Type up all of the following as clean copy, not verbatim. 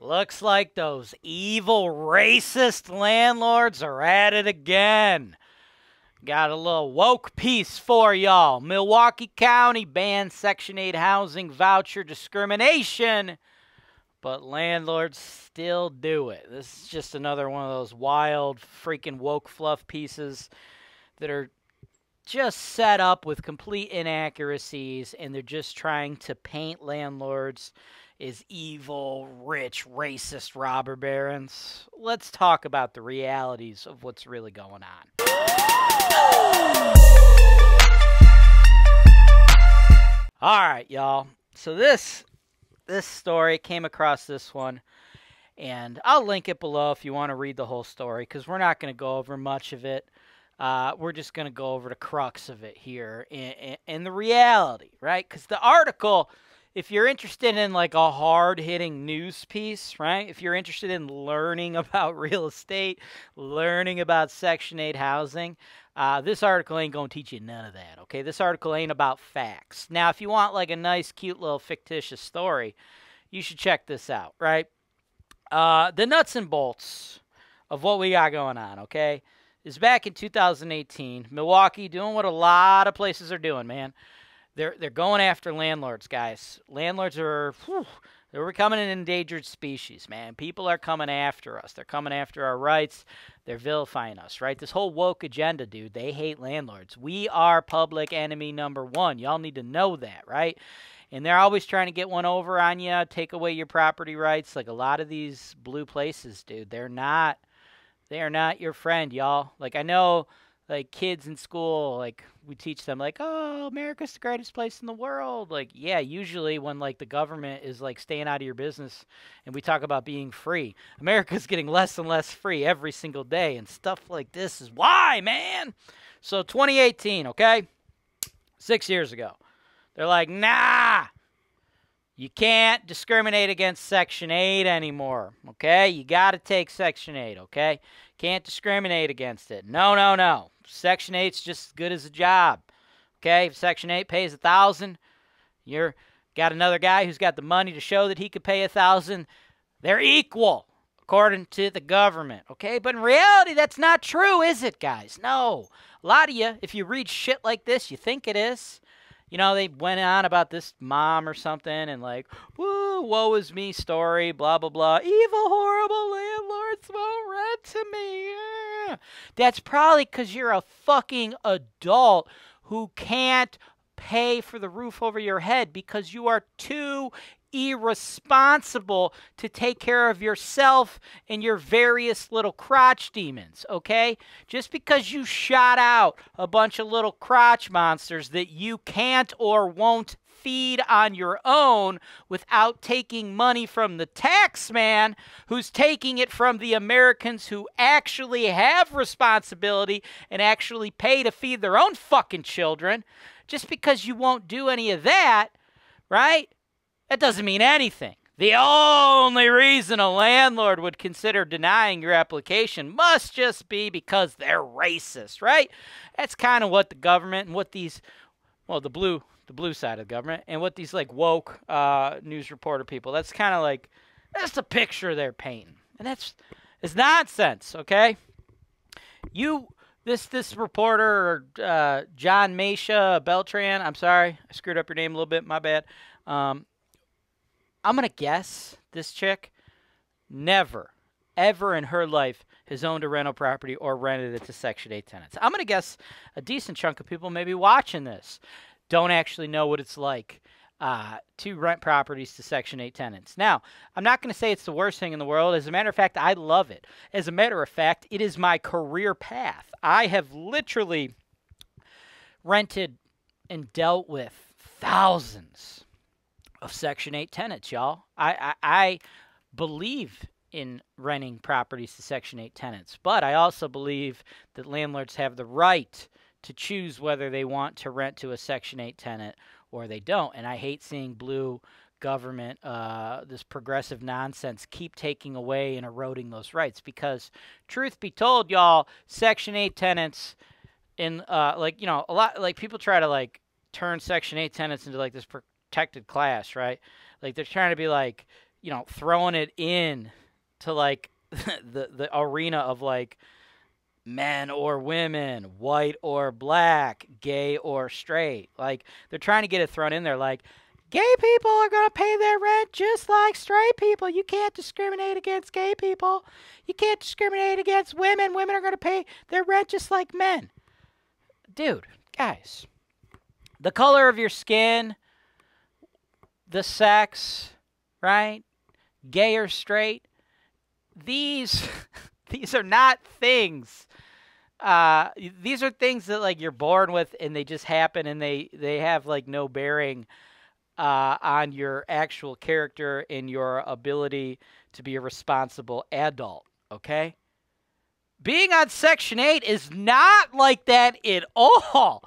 Looks like those evil, racist landlords are at it again. Got a little woke piece for y'all. Milwaukee County bans Section 8 housing voucher discrimination, but landlords still do it. This is just another one of those wild, freaking woke fluff pieces that are just set up with complete inaccuracies, and they're just trying to paint landlords as evil, rich, racist robber barons. Let's talk about the realities of what's really going on. All right, y'all. So this story, came across this one, and I'll link it below if you want to read the whole story, because we're not going to go over much of it. We're just going to go over the crux of it here and the reality, right? Because the article, if you're interested in like a hard-hitting news piece, right? If you're interested in learning about real estate, learning about Section 8 housing, this article ain't going to teach you none of that, okay? This article ain't about facts. Now, if you want like a nice, cute little fictitious story, you should check this out, right? The nuts and bolts of what we got going on, okay, is back in 2018. Milwaukee doing what a lot of places are doing, man. They're going after landlords, guys. Landlords are, they're becoming an endangered species, man. People are coming after us. They're coming after our rights. They're vilifying us, right? This whole woke agenda, dude, they hate landlords. We are public enemy number one. Y'all need to know that, right? And they're always trying to get one over on you, take away your property rights. Like a lot of these blue places, dude, they are not your friend, y'all. Like I know, like kids in school, like we teach them like, oh, America's the greatest place in the world. Like, yeah, usually when like the government is like staying out of your business and we talk about being free, America's getting less and less free every single day, and stuff like this is why, man. So 2018, okay, 6 years ago, they're like, nah, you can't discriminate against Section 8 anymore, okay? You got to take Section 8, okay? Can't discriminate against it. No, no, no. Section 8's just as good as a job, okay? If Section 8 pays $1,000, you're got another guy who's got the money to show that he could pay $1,000. They're equal, according to the government, okay? But in reality, that's not true, is it, guys? No. A lot of you, if you read shit like this, you think it is. You know, they went on about this mom or something and like, woo, woe is me story, blah, blah, blah. Evil, horrible landlords won't rent to me. Yeah. That's probably because you're a fucking adult who can't pay for the roof over your head because you are too irresponsible to take care of yourself and your various little crotch demons, okay? Just because you shot out a bunch of little crotch monsters that you can't or won't feed on your own without taking money from the tax man who's taking it from the Americans who actually have responsibility and actually pay to feed their own fucking children. Just because you won't do any of that, right? That doesn't mean anything. The only reason a landlord would consider denying your application must just be because they're racist, right? That's kind of what the government and what these, well, the blue side of the government and what these like woke news reporter people, that's kind of like, that's the picture they're painting. And it's nonsense, okay? This reporter, John Mesha Beltran, I'm sorry, I screwed up your name a little bit, my bad. I'm going to guess this chick never, ever in her life has owned a rental property or rented it to Section 8 tenants. I'm going to guess a decent chunk of people maybe watching this don't actually know what it's like to rent properties to Section 8 tenants. Now, I'm not going to say it's the worst thing in the world. As a matter of fact, I love it. As a matter of fact, it is my career path. I have literally rented and dealt with thousands of Section 8 tenants, y'all. I believe in renting properties to Section 8 tenants, but I also believe that landlords have the right to choose whether they want to rent to a Section 8 tenant or they don't. And I hate seeing blue government, this progressive nonsense, keep taking away and eroding those rights, because truth be told, y'all, Section 8 tenants in like, you know, a lot, like people try to like turn Section 8 tenants into like this protected class, right? Like they're trying to be like, you know, throwing it in to like the arena of like men or women, white or black, gay or straight. Like they're trying to get it thrown in there like gay people are going to pay their rent just like straight people. You can't discriminate against gay people. You can't discriminate against women. Women are going to pay their rent just like men. Dude, guys, the color of your skin, the sex, right? Gay or straight. These are not things. These are things that like you're born with and they just happen and they have like no bearing on your actual character and your ability to be a responsible adult, okay? Being on Section 8 is not like that at all.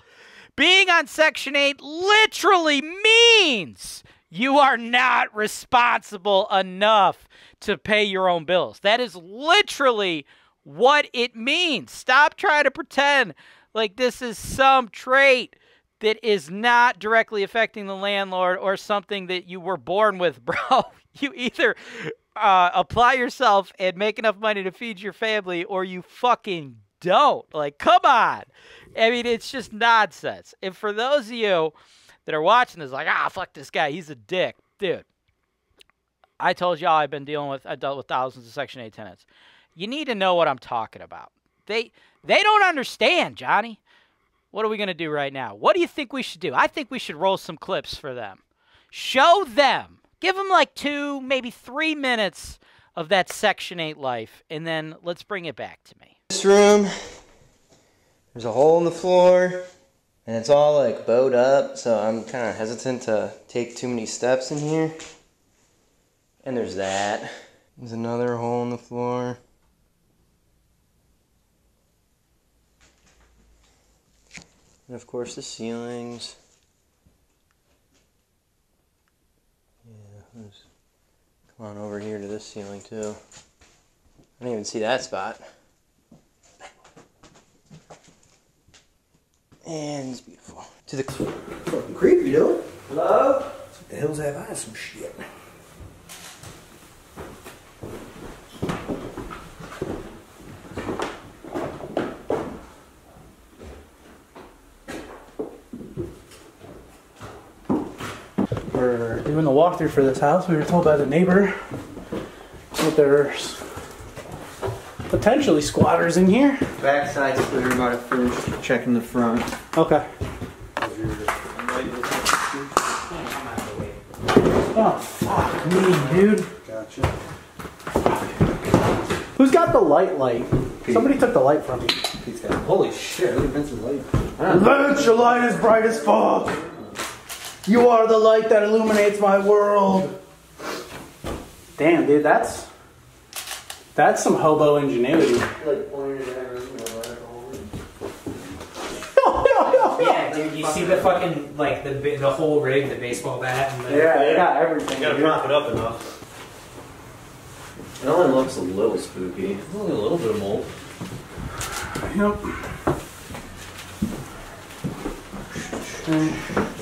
Being on Section 8 literally means you are not responsible enough to pay your own bills. That is literally what it means. Stop trying to pretend like this is some trait that is not directly affecting the landlord or something that you were born with, bro. You either apply yourself and make enough money to feed your family or you fucking don't. Like, come on. I mean, it's just nonsense. And for those of you that are watching this like, ah, fuck this guy, he's a dick. Dude, I told y'all I dealt with thousands of Section 8 tenants. You need to know what I'm talking about. They don't understand, Johnny. What are we going to do right now? What do you think we should do? I think we should roll some clips for them. Show them. Give them like 2, maybe 3 minutes of that Section 8 life, and then let's bring it back to me. This room, there's a hole in the floor, and it's all like bowed up, so I'm kind of hesitant to take too many steps in here. And there's that. There's another hole in the floor. And of course the ceilings. Yeah, let's come on over here to this ceiling too. I didn't even see that spot. And it's beautiful. To the fucking creepy, dude. Hello? What the hell's that? I have some shit. We're doing a walkthrough for this house. We were told by the neighbor that there's potentially squatters in here. Backside clear about it first. Checking the front. Okay. Oh, fuck me, dude. Gotcha. Who's got the light? Pete. Somebody took the light from me. Pete's got it. Holy shit, look at Vince's light. Vince, your light is bright as fuck. You are the light that illuminates my world. Damn, dude, that's some hobo ingenuity. Like pointed at her, yeah, dude, you see the fucking like the whole rig, the baseball bat, and the, yeah, they got everything. You gotta prop it up enough. That one looks a little spooky. It's only a little bit of mold. Yep.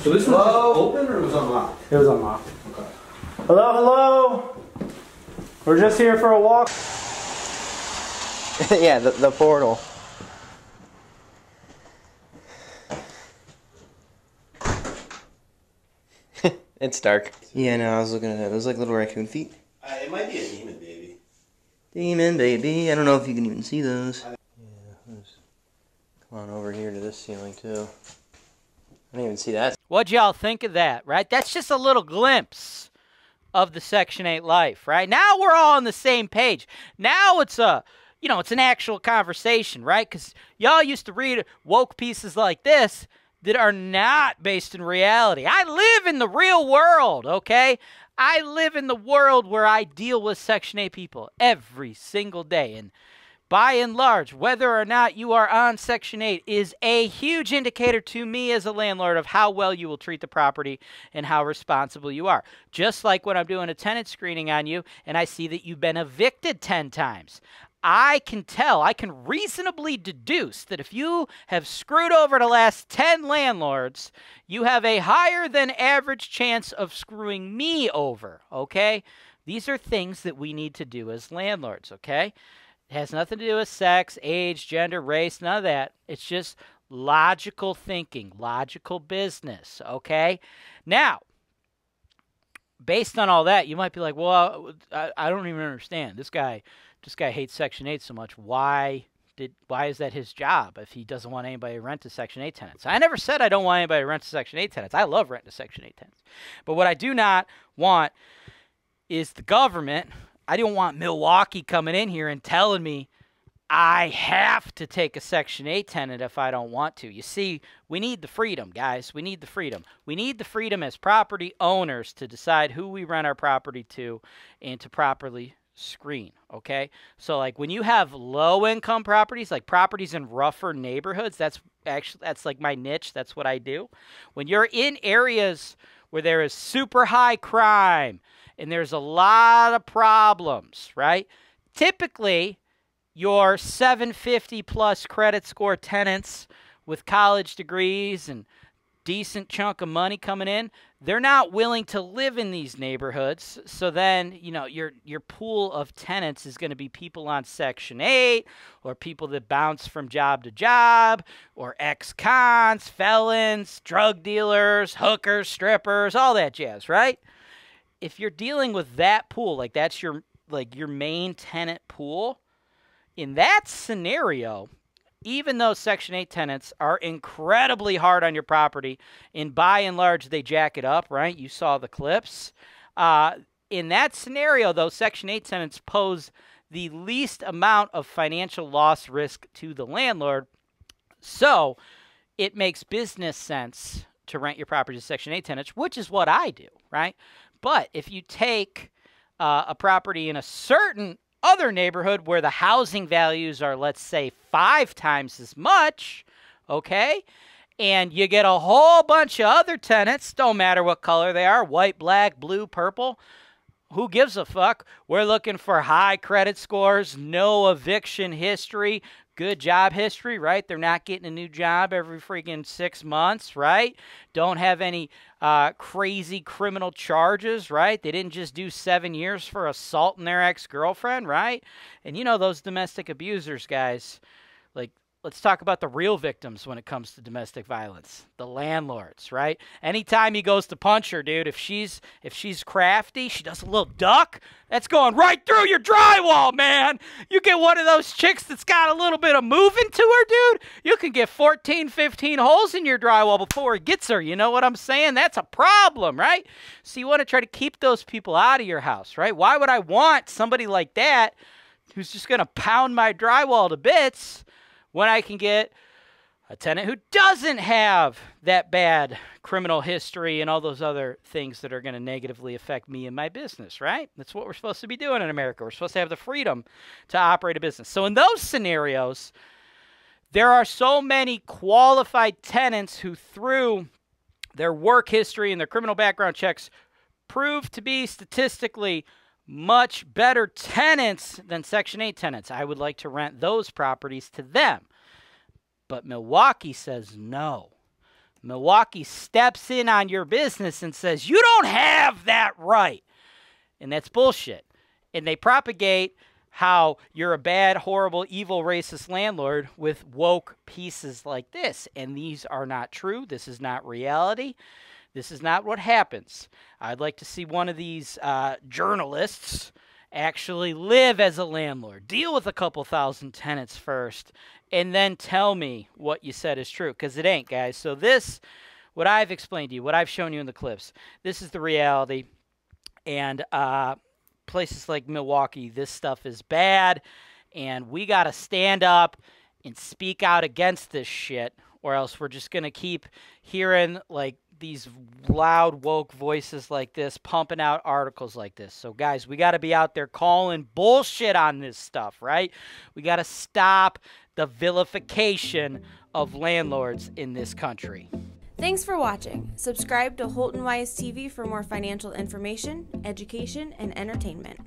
So this was open or it was unlocked? It was unlocked. Okay. Hello, hello! We're just here for a walk. Yeah, the portal. It's dark. Yeah, no, I was looking at that. Those like little raccoon feet. It might be a demon baby. Demon baby. I don't know if you can even see those. Yeah, let's come on over here to this ceiling too. I didn't even see that. What'd y'all think of that, right? That's just a little glimpse of the Section 8 life, right? Now we're all on the same page. Now it's a, you know, it's an actual conversation, right? Because y'all used to read woke pieces like this that are not based in reality. I live in the real world, okay? I live in the world where I deal with Section 8 people every single day. And by and large, whether or not you are on Section 8 is a huge indicator to me as a landlord of how well you will treat the property and how responsible you are. Just like when I'm doing a tenant screening on you and I see that you've been evicted 10 times. I can tell, I can reasonably deduce that if you have screwed over the last 10 landlords, you have a higher than average chance of screwing me over, okay? These are things that we need to do as landlords, okay? It has nothing to do with sex, age, gender, race, none of that. It's just logical thinking, logical business, okay? Now, based on all that, you might be like, well, I don't even understand. This guy hates Section 8 so much. Why is that his job if he doesn't want anybody to rent to Section 8 tenants? I never said I don't want anybody to rent to Section 8 tenants. I love rent to Section 8 tenants. But what I do not want is the government. I don't want Milwaukee coming in here and telling me I have to take a Section 8 tenant if I don't want to. You see, we need the freedom, guys. We need the freedom. We need the freedom as property owners to decide who we rent our property to and to properly screen, okay? So, like, when you have low-income properties, like properties in rougher neighborhoods, that's like my niche. That's what I do. When you're in areas where there is super high crime and there's a lot of problems, right? Typically, your 750-plus credit score tenants with college degrees and decent chunk of money coming in, they're not willing to live in these neighborhoods. So then, you know, your pool of tenants is going to be people on Section 8 or people that bounce from job to job or ex-cons, felons, drug dealers, hookers, strippers, all that jazz, right? If you're dealing with that pool, like that's your, like, your main tenant pool, in that scenario, even though Section 8 tenants are incredibly hard on your property, and by and large they jack it up, right? You saw the clips. In that scenario, though, Section 8 tenants pose the least amount of financial loss risk to the landlord, so it makes business sense to rent your property to Section 8 tenants, which is what I do, right? But if you take a property in a certain other neighborhood where the housing values are, let's say, 5 times as much, okay, and you get a whole bunch of other tenants, don't matter what color they are, white, black, blue, purple, who gives a fuck? We're looking for high credit scores, no eviction history, good job history, right? They're not getting a new job every freaking 6 months, right? Don't have any crazy criminal charges, right? They didn't just do 7 years for assaulting their ex-girlfriend, right? And you know those domestic abusers, guys, like, let's talk about the real victims when it comes to domestic violence, the landlords, right? Anytime he goes to punch her, dude, if she's crafty, she does a little duck, that's going right through your drywall, man. You get one of those chicks that's got a little bit of moving to her, dude, you can get 14, 15 holes in your drywall before it gets her. You know what I'm saying? That's a problem, right? So you want to try to keep those people out of your house, right? Why would I want somebody like that who's just going to pound my drywall to bits when I can get a tenant who doesn't have that bad criminal history and all those other things that are going to negatively affect me and my business, right? That's what we're supposed to be doing in America. We're supposed to have the freedom to operate a business. So in those scenarios, there are so many qualified tenants who, through their work history and their criminal background checks, prove to be statistically much better tenants than Section 8 tenants. I would like to rent those properties to them. But Milwaukee says no. Milwaukee steps in on your business and says, you don't have that right. And that's bullshit. And they propagate how you're a bad, horrible, evil, racist landlord with woke pieces like this. And these are not true. This is not reality. This is not what happens. I'd like to see one of these journalists actually live as a landlord, deal with a couple thousand tenants first, and then tell me what you said is true, because it ain't, guys. So this, what I've explained to you, what I've shown you in the clips, this is the reality, and places like Milwaukee, this stuff is bad, and we got to stand up and speak out against this shit, or else we're just going to keep hearing, like, these loud woke voices like this pumping out articles like this. So guys, we got to be out there calling bullshit on this stuff, right? We got to stop the vilification of landlords in this country. Thanks for watching. Subscribe to HoltonWise TV for more financial information, education, and entertainment.